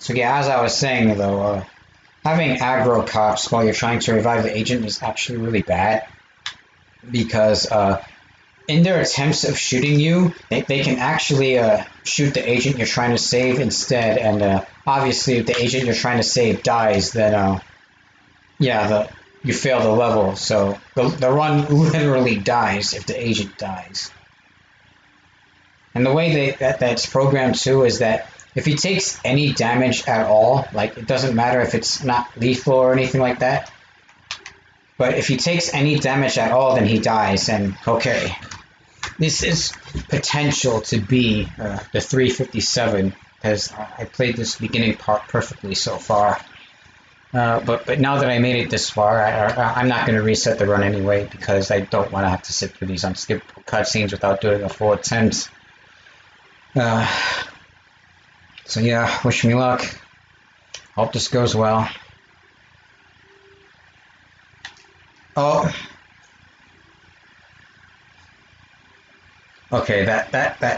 So yeah, as I was saying though, having aggro cops while you're trying to revive the agent is actually really bad, because in their attempts of shooting you, they can actually shoot the agent you're trying to save instead, and obviously if the agent you're trying to save dies, then yeah, you fail the level, so the run literally dies if the agent dies. And the way that's programmed too is that if he takes any damage at all, like it doesn't matter if it's not lethal or anything like that, but if he takes any damage at all, then he dies, and okay. This is potential to be the 357, because I played this beginning part perfectly so far. But now that I made it this far, I'm not going to reset the run anyway, because I don't want to have to sit through these unskippable cutscenes without doing a full attempt. So yeah, wish me luck. Hope this goes well. Oh. Okay, that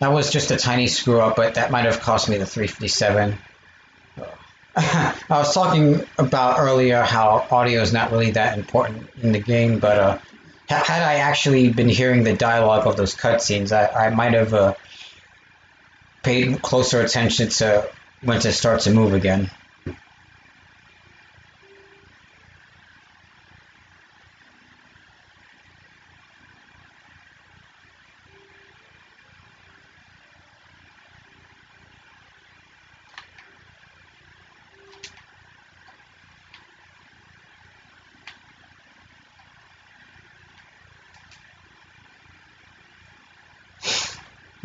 was just a tiny screw up, but that might have cost me the 357. I was talking about earlier how audio is not really that important in the game, but had I actually been hearing the dialogue of those cutscenes, I might have paid closer attention to when to start to move again.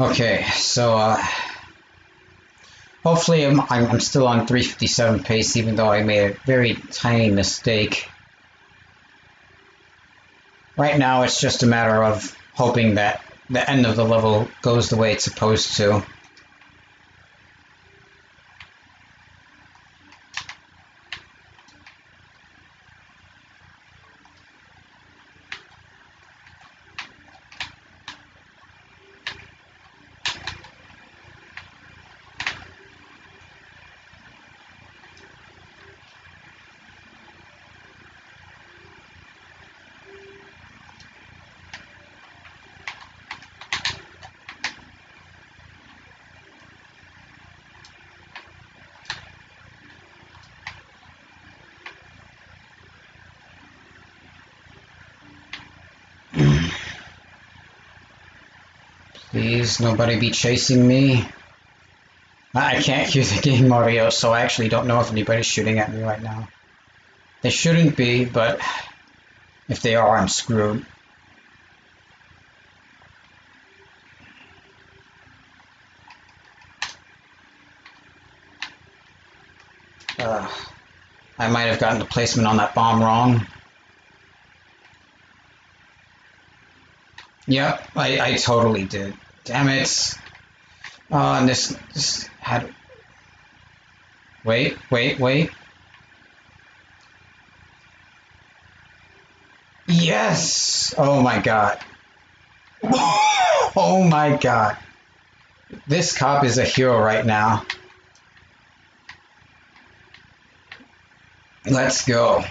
Okay, so hopefully I'm still on 357 pace, even though I made a very tiny mistake. Right now it's just a matter of hoping that the end of the level goes the way it's supposed to. Please, nobody be chasing me. I can't hear the game audio, so I actually don't know if anybody's shooting at me right now. They shouldn't be, but if they are, I'm screwed. I might have gotten the placement on that bomb wrong. Yep, I totally did. Damn it. Oh, and this had... Wait. Yes! Oh my god. Oh my god. This cop is a hero right now. Let's go.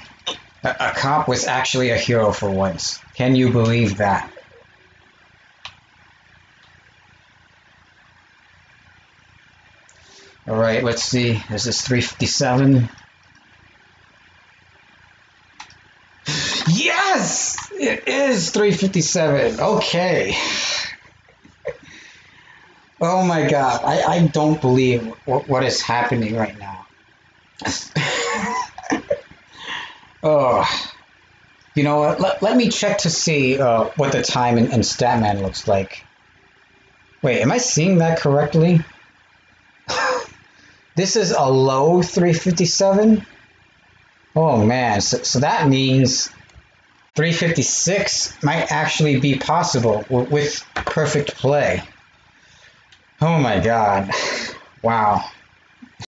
A cop was actually a hero for once. Can you believe that? All right, let's see. Is this 357? Yes! It is 357. Okay. Oh my god. I don't believe what is happening right now. Oh. You know what? Let me check to see what the time in Statman looks like. Wait, am I seeing that correctly? This is a low 357? Oh man, so that means 356 might actually be possible with perfect play. Oh my god. Wow.